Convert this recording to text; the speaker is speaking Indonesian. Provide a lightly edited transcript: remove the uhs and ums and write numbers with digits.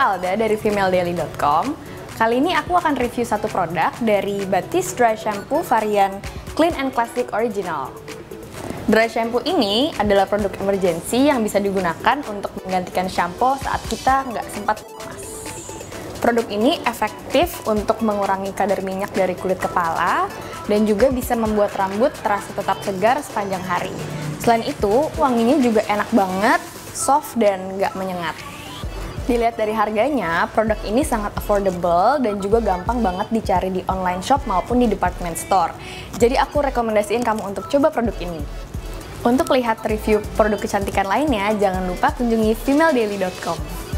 Alda dari femaledaily.com. Kali ini aku akan review satu produk dari Batiste Dry Shampoo varian Clean and Classic Original. Dry Shampoo ini adalah produk emergency yang bisa digunakan untuk menggantikan shampoo saat kita nggak sempat memasak. Produk ini efektif untuk mengurangi kadar minyak dari kulit kepala dan juga bisa membuat rambut terasa tetap segar sepanjang hari. Selain itu, wanginya juga enak banget, soft dan nggak menyengat. Dilihat dari harganya, produk ini sangat affordable dan juga gampang banget dicari di online shop maupun di department store. Jadi aku rekomendasiin kamu untuk coba produk ini. Untuk lihat review produk kecantikan lainnya, jangan lupa kunjungi femaledaily.com.